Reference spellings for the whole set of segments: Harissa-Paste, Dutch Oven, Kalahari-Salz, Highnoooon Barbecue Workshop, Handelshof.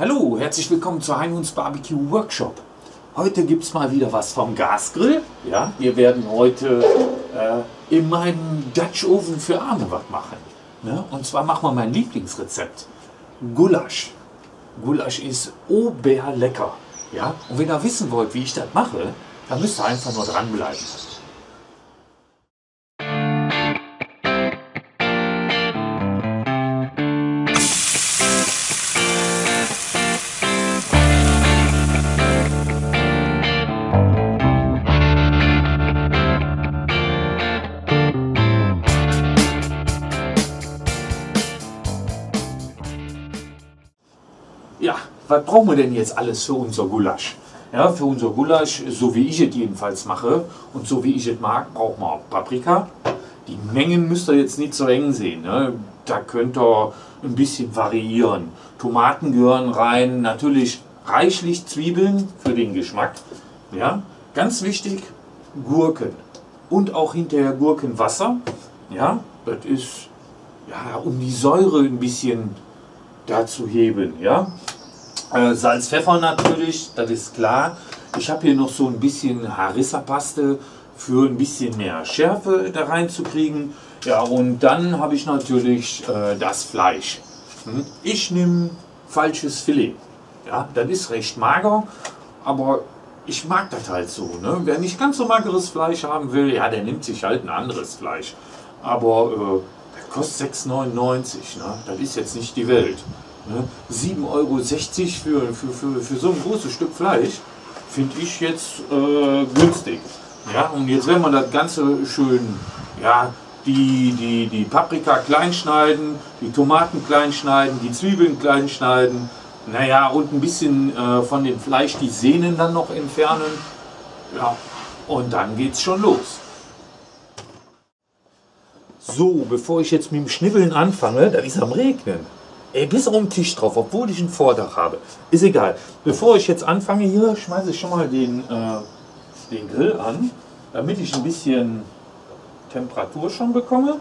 Hallo, herzlich willkommen zu Highnoooon Barbecue Workshop. Heute gibt es mal wieder was vom Gasgrill. Ja, wir werden heute in meinem Dutch Oven für Arme was machen. Ne? Und zwar machen wir mein Lieblingsrezept. Gulasch. Gulasch ist oberlecker. Ja? Und wenn ihr wissen wollt, wie ich das mache, dann müsst ihr einfach nur dranbleiben. Ja, was brauchen wir denn jetzt alles für unser Gulasch? Ja, für unser Gulasch, so wie ich es jedenfalls mache und so wie ich es mag, brauchen wir auch Paprika. Die Mengen müsst ihr jetzt nicht so eng sehen, ne? Da könnt ihr ein bisschen variieren. Tomaten gehören rein, natürlich reichlich Zwiebeln für den Geschmack. Ja? Ganz wichtig, Gurken und auch hinterher Gurkenwasser. Ja? Das ist, ja, um die Säure ein bisschen dazu heben. Ja? Salz, Pfeffer natürlich, das ist klar. Ich habe hier noch so ein bisschen Harissa-Paste für ein bisschen mehr Schärfe da reinzukriegen. Ja, und dann habe ich natürlich das Fleisch. Ich nehme falsches Filet. Ja, das ist recht mager, aber ich mag das halt so. Ne? Wer nicht ganz so mageres Fleisch haben will, ja, der nimmt sich halt ein anderes Fleisch. Aber kostet 6,99 €, ne? Das ist jetzt nicht die Welt. Ne? 7,60 € für so ein großes Stück Fleisch finde ich jetzt günstig. Ja? Und jetzt werden wir das Ganze schön, ja, die Paprika klein schneiden, die Tomaten klein schneiden, die Zwiebeln klein schneiden, naja, und ein bisschen von dem Fleisch die Sehnen dann noch entfernen. Ja, und dann geht's schon los. So, bevor ich jetzt mit dem Schnibbeln anfange, da ist am Regnen. Ey, bis auf den Tisch drauf, obwohl ich ein Vordach habe. Ist egal. Bevor ich jetzt anfange hier, schmeiße ich schon mal den Grill an, damit ich ein bisschen Temperatur schon bekomme.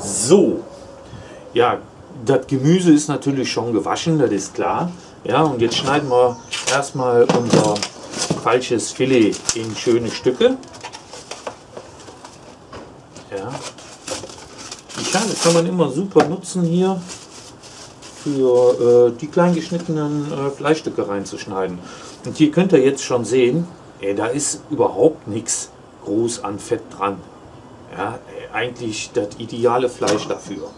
So, ja. Das Gemüse ist natürlich schon gewaschen, das ist klar. Ja, und jetzt schneiden wir erstmal unser falsches Filet in schöne Stücke. Ja. Die Schale kann man immer super nutzen hier für die klein geschnittenen Fleischstücke reinzuschneiden. Und hier könnt ihr jetzt schon sehen, da ist überhaupt nichts groß an Fett dran. Ja, eigentlich das ideale Fleisch dafür.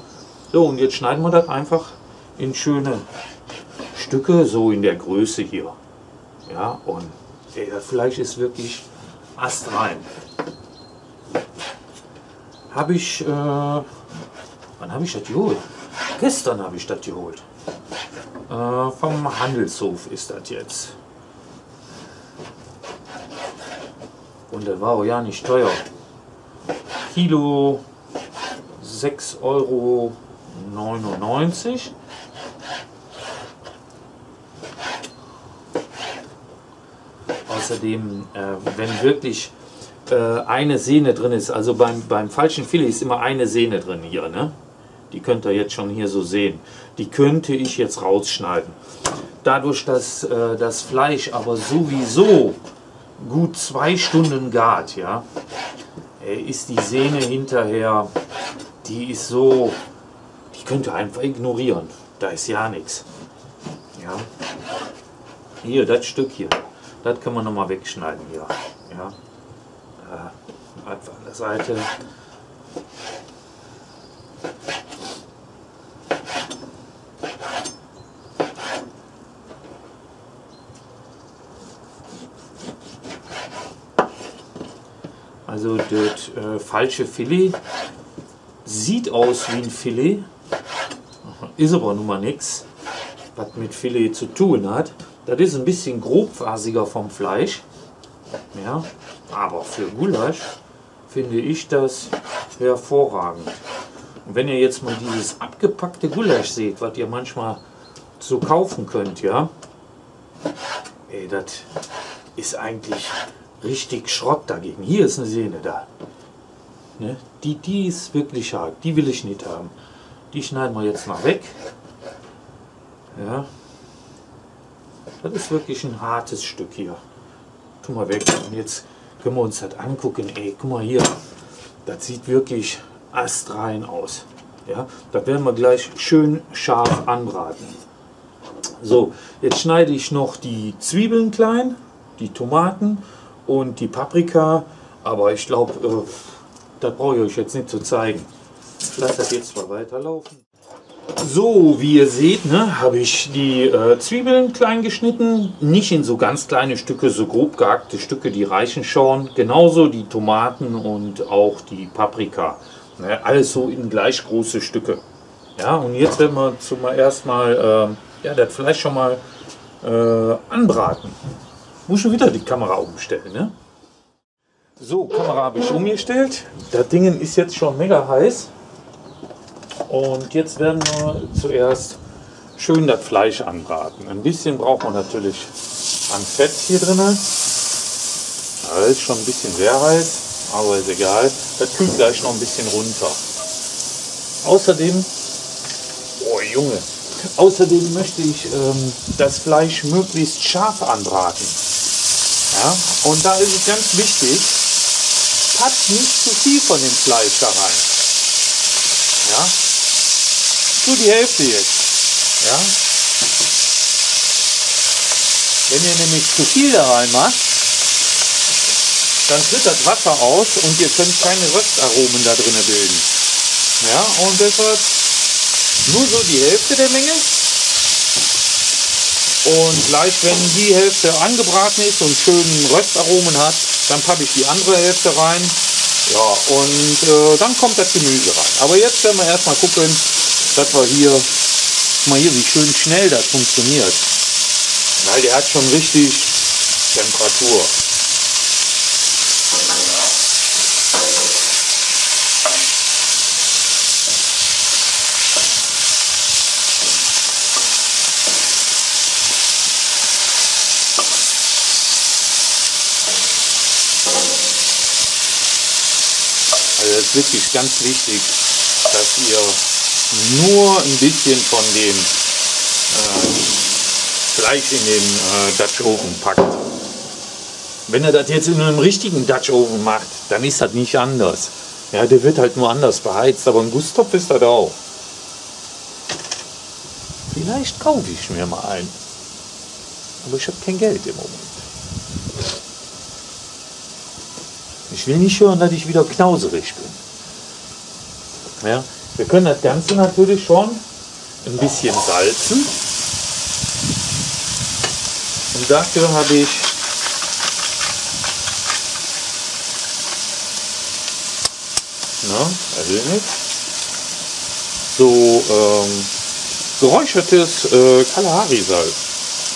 So, und jetzt schneiden wir das einfach in schöne Stücke, so in der Größe hier. Ja, und ey, das Fleisch ist wirklich astrein. Habe ich, wann habe ich das geholt? Gestern habe ich das geholt. Vom Handelshof ist das jetzt. Und das war auch ja nicht teuer. Kilo 6,99 €. 99. Außerdem, wenn wirklich eine Sehne drin ist, also beim falschen Filet ist immer eine Sehne drin hier, ne? Die könnt ihr jetzt schon hier so sehen. Die könnte ich jetzt rausschneiden. Dadurch, dass das Fleisch aber sowieso gut 2 Stunden gart, ja, ist die Sehne hinterher, die ist so, die könnt ihr einfach ignorieren. Da ist ja nichts. Ja. Hier, das Stück hier, das kann man nochmal wegschneiden hier. Ja. Einfach an der Seite. Also das falsche Filet sieht aus wie ein Filet, ist aber nun mal nichts, was mit Filet zu tun hat. Das ist ein bisschen grobfasiger vom Fleisch, ja, aber für Gulasch finde ich das hervorragend. Und wenn ihr jetzt mal dieses abgepackte Gulasch seht, was ihr manchmal so kaufen könnt, ja, ey, das ist eigentlich richtig Schrott dagegen. Hier ist eine Sehne da. Ne? Die ist wirklich hart. Die will ich nicht haben. Die schneiden wir jetzt mal weg. Ja. Das ist wirklich ein hartes Stück hier. Tun wir weg. Und jetzt können wir uns das angucken. Ey, guck mal hier. Das sieht wirklich astrein aus. Ja, das werden wir gleich schön scharf anbraten. So, jetzt schneide ich noch die Zwiebeln klein, die Tomaten und die Paprika. Aber ich glaube, das brauche ich euch jetzt nicht zu zeigen. Lasst das jetzt mal weiterlaufen. So, wie ihr seht, ne, habe ich die Zwiebeln klein geschnitten. Nicht in so ganz kleine Stücke, so grob gehackte Stücke, die reichen schon. Genauso die Tomaten und auch die Paprika. Ne, alles so in gleich große Stücke. Ja, und jetzt werden wir erstmal das Fleisch schon mal anbraten. Muss schon wieder die Kamera umstellen, ne? So, Kamera habe ich umgestellt. Das Ding ist jetzt schon mega heiß. Und jetzt werden wir zuerst schön das Fleisch anbraten. Ein bisschen braucht man natürlich an Fett hier drin. Da ist schon ein bisschen sehr heiß, aber ist egal. Das kühlt gleich noch ein bisschen runter. Außerdem, oh Junge, außerdem möchte ich das Fleisch möglichst scharf anbraten. Ja? Und da ist es ganz wichtig, packt nicht zu viel von dem Fleisch da rein. Ja? Nur die Hälfte jetzt. Ja? Wenn ihr nämlich zu viel da rein macht, dann tritt das Wasser aus und ihr könnt keine Röstaromen da drin bilden. Ja? Und deshalb nur so die Hälfte der Menge. Und gleich, wenn die Hälfte angebraten ist und schönen Röstaromen hat, dann packe ich die andere Hälfte rein. Ja, und dann kommt das Gemüse rein. Aber jetzt werden wir erstmal gucken, dass wir hier, guck mal hier, wie schön schnell das funktioniert. Weil der hat schon richtig Temperatur. Das ist wirklich ganz wichtig, dass ihr nur ein bisschen von dem Fleisch in den Dutch Oven packt. Wenn ihr das jetzt in einem richtigen Dutch Oven macht, dann ist das nicht anders. Ja, der wird halt nur anders beheizt, aber ein Gusstopf ist das auch. Vielleicht kaufe ich mir mal einen, aber ich habe kein Geld im Moment. Ich will nicht hören, dass ich wieder knauserig bin. Ja, wir können das Ganze natürlich schon ein bisschen salzen. Und dafür habe ich geräuchertes Kalahari-Salz.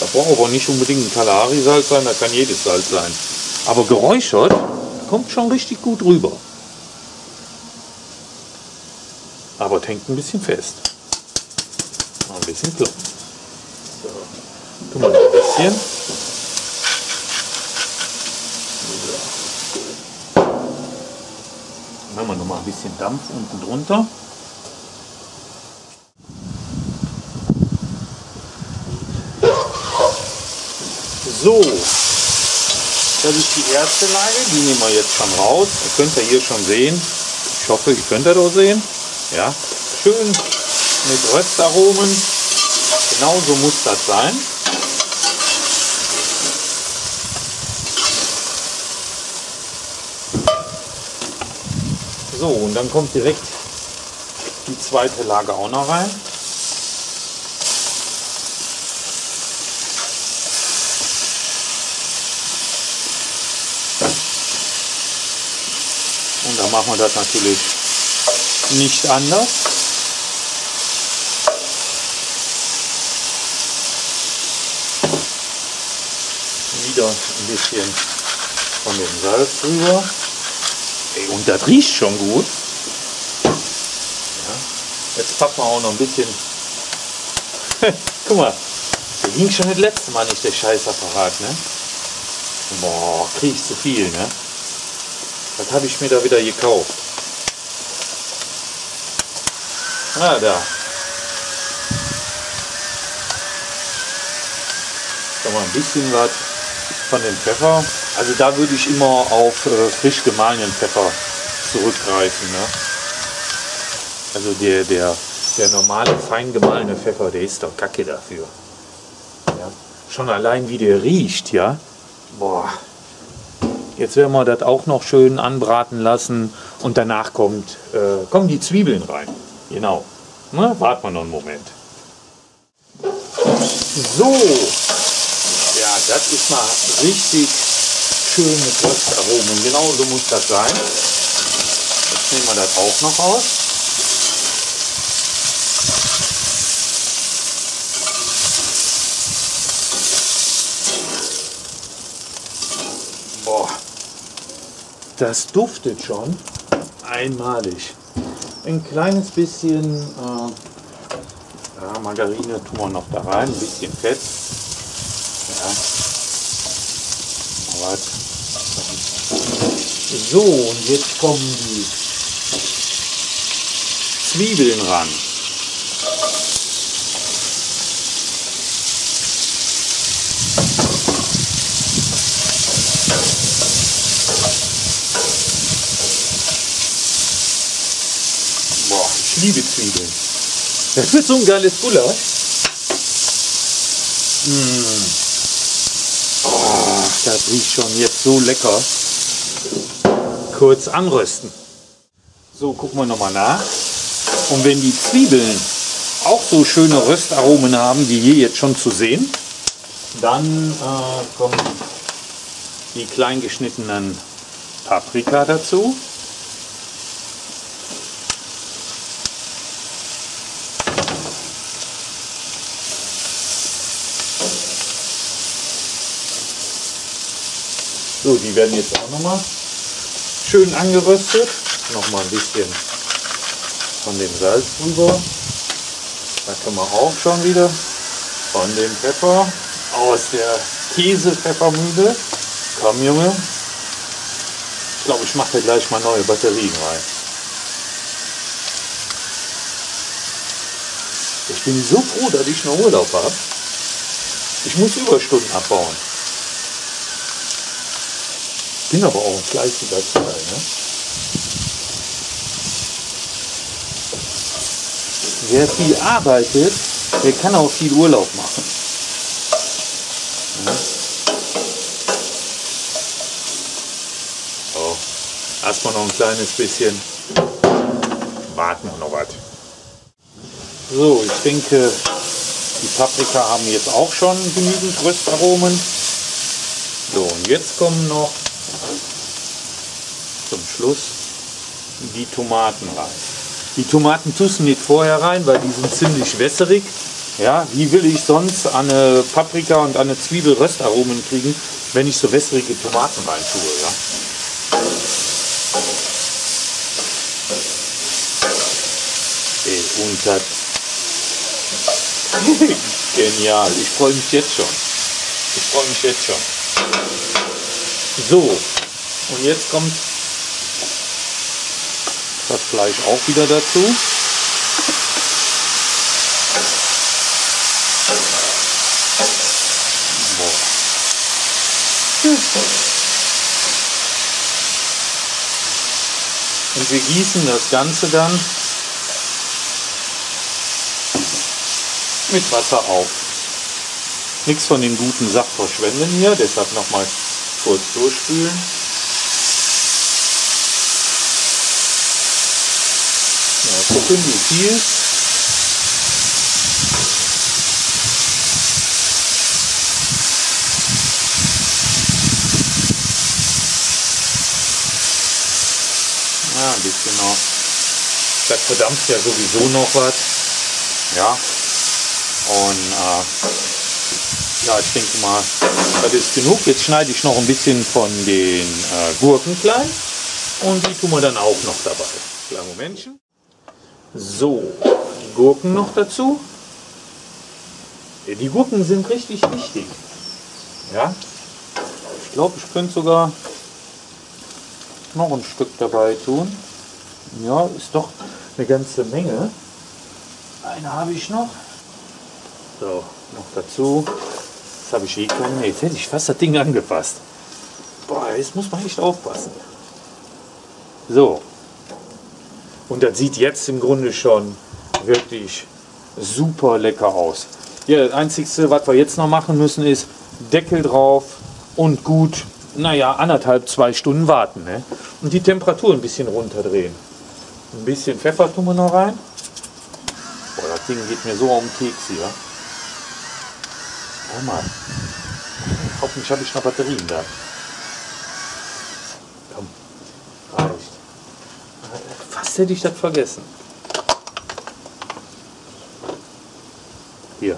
Da braucht aber nicht unbedingt ein Kalahari-Salz sein, da kann jedes Salz sein. Aber geräuchert kommt schon richtig gut rüber. Aber hängt ein bisschen fest. Ein bisschen klar. So. Tun wir noch ein bisschen. Dann machen wir noch mal ein bisschen Dampf unten drunter. So. Das ist die erste Lage, die nehmen wir jetzt schon raus. Das könnt ihr hier schon sehen. Ich hoffe, ihr könnt das auch sehen. Ja, schön mit Röstaromen. Genauso muss das sein. So, und dann kommt direkt die zweite Lage auch noch rein. Und da machen wir das natürlich nicht anders. Wieder ein bisschen von dem Salz drüber. Ey, und das riecht schon gut. Ja. Jetzt packen wir auch noch ein bisschen. Guck mal, der ging schon das letzte Mal nicht, der Scheißapparat, ne? Boah, kriegst du viel, ne? Was habe ich mir da wieder gekauft? Ah, da. Da mal ein bisschen was von dem Pfeffer. Also da würde ich immer auf frisch gemahlenen Pfeffer zurückgreifen, ne? Also der normale, fein gemahlene Pfeffer, der ist doch kacke dafür. Ja? Schon allein wie der riecht, ja? Boah. Jetzt werden wir das auch noch schön anbraten lassen und danach kommen die Zwiebeln rein. Genau. Na, warten wir noch einen Moment. So. Ja, das ist mal richtig schön mit Röstaromen. Genau so muss das sein. Jetzt nehmen wir das auch noch aus. Boah. Das duftet schon einmalig. Ein kleines bisschen Margarine tun wir noch da rein, ein bisschen Fett. Ja. Alright. So, und jetzt kommen die Zwiebeln ran. Ich liebe Zwiebeln. Das wird so ein geiles Gulasch. Oh, das riecht schon jetzt so lecker. Kurz anrösten. So, gucken wir nochmal nach. Und wenn die Zwiebeln auch so schöne Röstaromen haben, wie hier jetzt schon zu sehen, dann kommen die klein geschnittenen Paprika dazu. So, die werden jetzt auch nochmal schön angeröstet. Nochmal ein bisschen von dem Salz drüber. Da können wir auch schon wieder von dem Pfeffer aus der Käsepfeffermühle. Komm, Junge. Ich glaube, ich mache gleich mal neue Batterien rein. Ich bin so froh, dass ich noch Urlaub habe. Ich muss Überstunden abbauen. Ich bin aber auch ein fleißiger Kerl, ne? Wer viel arbeitet, der kann auch viel Urlaub machen. Ja. So, erstmal noch ein kleines bisschen. Warten wir noch was. So, ich denke, die Paprika haben jetzt auch schon genügend Röstaromen. So, und jetzt kommen noch zum Schluss die Tomaten rein. Die Tomaten tust du nicht vorher rein, weil die sind ziemlich wässerig. Ja, wie will ich sonst an eine Paprika und an eine Zwiebel Röstaromen kriegen, wenn ich so wässerige Tomaten rein tue, ja? Ey, und das genial. Ich freue mich jetzt schon. Ich freue mich jetzt schon. So, und jetzt kommt das Fleisch auch wieder dazu. Und wir gießen das Ganze dann mit Wasser auf. Nichts von dem guten Saft verschwenden hier, deshalb nochmal kurz durchspülen. Ja, gucken, wie viel. Ja, ein bisschen noch. Das verdampft ja sowieso noch was. Ja. Und ja, ich denke mal, das ist genug. Jetzt schneide ich noch ein bisschen von den Gurken klein und die tun wir dann auch noch dabei. Kleinen Momentchen. So, die Gurken noch dazu. Die Gurken sind richtig wichtig. Ja? Ich glaube, ich könnte sogar noch ein Stück dabei tun. Ja, ist doch eine ganze Menge. Eine habe ich noch. So, noch dazu. Jetzt habe ich jetzt hätte ich fast das Ding angefasst. Boah, jetzt muss man echt aufpassen. So. Und das sieht jetzt im Grunde schon wirklich super lecker aus. Ja, das Einzige, was wir jetzt noch machen müssen, ist Deckel drauf und gut, naja, 1,5–2 Stunden warten. Ne? Und die Temperatur ein bisschen runterdrehen. Ein bisschen Pfeffer tun wir noch rein. Boah, das Ding geht mir so auf den Keks hier. Oh Mann. Hoffentlich habe ich noch Batterien da. Komm, reicht. Fast hätte ich das vergessen. Hier,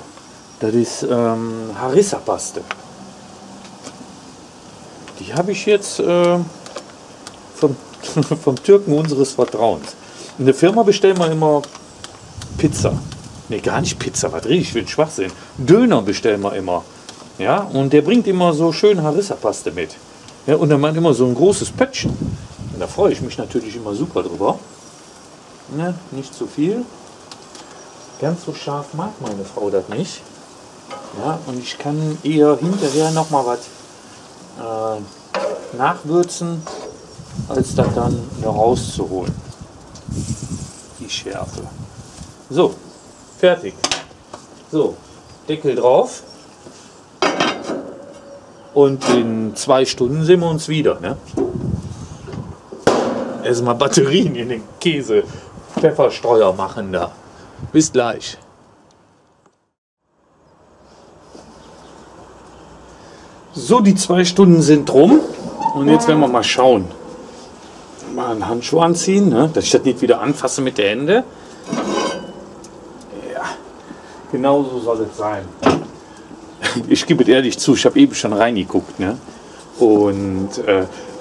das ist Harissa-Paste. Die habe ich jetzt vom Türken unseres Vertrauens. In der Firma bestellen wir immer Pizza. Ne, gar nicht Pizza, was rede ich für einen Schwachsinn. Döner bestellen wir immer. Ja, und der bringt immer so schön Harissa-Paste mit. Ja, und er meint immer so ein großes Pöttchen. Und da freue ich mich natürlich immer super drüber. Ne, nicht zu viel. Ganz so scharf mag meine Frau das nicht. Ja, und ich kann eher hinterher nochmal was nachwürzen, als das dann da rauszuholen. Die Schärfe. So, fertig. So, Deckel drauf. Und in 2 Stunden sehen wir uns wieder. Ne? Erstmal Batterien in den Käse. Pfefferstreuer machen da. Bis gleich. So, die 2 Stunden sind rum und jetzt werden wir mal schauen. Mal einen Handschuh anziehen, ne? Dass ich das nicht wieder anfasse mit der Hände. Ja, genau so soll es sein. Ich gebe es ehrlich zu, ich habe eben schon reingeguckt. Ne? Und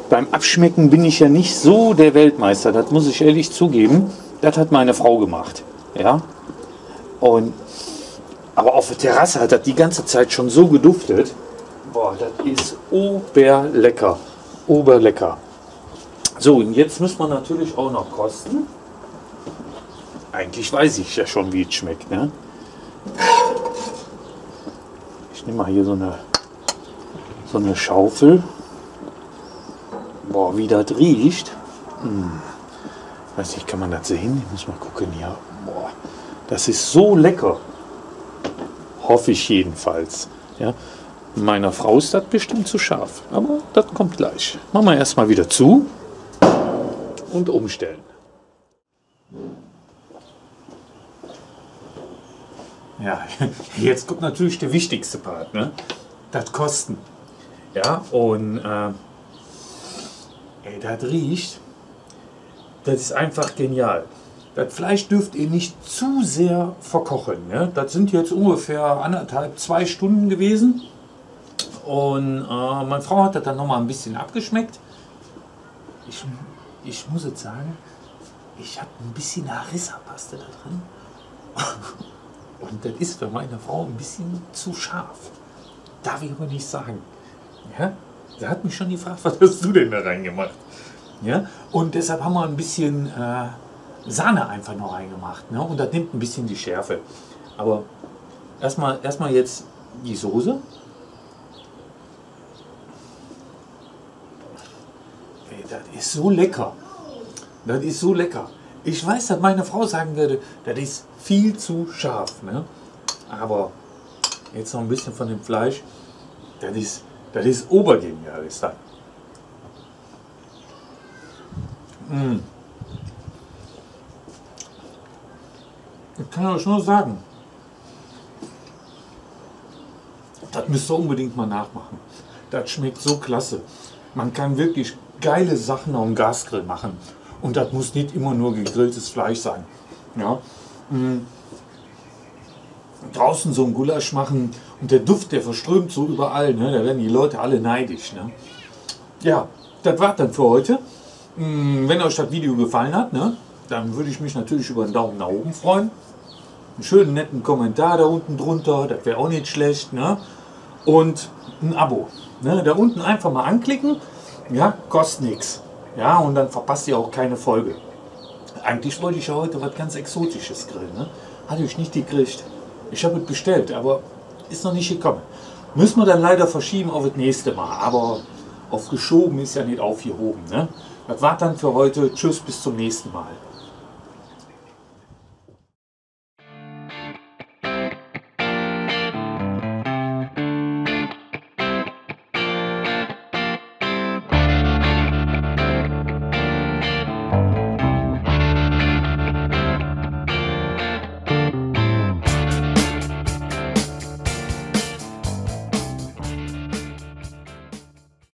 beim Abschmecken bin ich ja nicht so der Weltmeister, das muss ich ehrlich zugeben. Das hat meine Frau gemacht. Ja? Und, aber auf der Terrasse hat das die ganze Zeit schon so geduftet. Boah, das ist oberlecker. Oberlecker. So, und jetzt müssen wir natürlich auch noch kosten. Eigentlich weiß ich ja schon, wie es schmeckt. Ne? Ich nehme mal hier so eine Schaufel. Boah, wie das riecht. Hm. Weiß nicht, kann man das sehen? Ich muss mal gucken hier. Boah, das ist so lecker. Hoffe ich jedenfalls. Ja? Meiner Frau ist das bestimmt zu scharf, aber das kommt gleich. Machen wir erstmal wieder zu und umstellen. Ja, jetzt kommt natürlich der wichtigste Part, ne? Das Kosten. Ja, und ey, das riecht, das ist einfach genial. Das Fleisch dürft ihr nicht zu sehr verkochen. Ne? Das sind jetzt ungefähr 1,5–2 Stunden gewesen. Und meine Frau hat das dann nochmal ein bisschen abgeschmeckt. Ich muss jetzt sagen, ich habe ein bisschen Harissa-Paste da drin. Und das ist für meine Frau ein bisschen zu scharf. Darf ich aber nicht sagen. Ja? Sie hat mich schon gefragt, was hast du denn da reingemacht? Ja? Und deshalb haben wir ein bisschen Sahne einfach noch reingemacht. Ne? Und das nimmt ein bisschen die Schärfe. Aber erstmal jetzt die Soße. Das ist so lecker. Das ist so lecker. Ich weiß, dass meine Frau sagen würde, das ist viel zu scharf. Ne? Aber jetzt noch ein bisschen von dem Fleisch. Das ist obergenial. Ist das. Mm. Ich kann euch nur sagen, das müsst ihr unbedingt mal nachmachen. Das schmeckt so klasse. Man kann wirklich geile Sachen auf dem Gasgrill machen. Und das muss nicht immer nur gegrilltes Fleisch sein. Ja? Draußen so ein Gulasch machen und der Duft, der verströmt so überall. Ne? Da werden die Leute alle neidisch. Ne? Ja, das war's dann für heute. Wenn euch das Video gefallen hat, ne, dann würde ich mich natürlich über einen Daumen nach oben freuen. Einen schönen netten Kommentar da unten drunter, das wäre auch nicht schlecht. Ne? Und ein Abo. Ne? Da unten einfach mal anklicken, ja, kostet nichts. Ja, und dann verpasst ihr auch keine Folge. Eigentlich wollte ich ja heute was ganz Exotisches grillen. Ne? Hatte ich nicht gekriegt. Ich habe es bestellt, aber ist noch nicht gekommen. Müssen wir dann leider verschieben auf das nächste Mal. Aber aufgeschoben ist ja nicht aufgehoben. Ne? Das war dann für heute. Tschüss, bis zum nächsten Mal.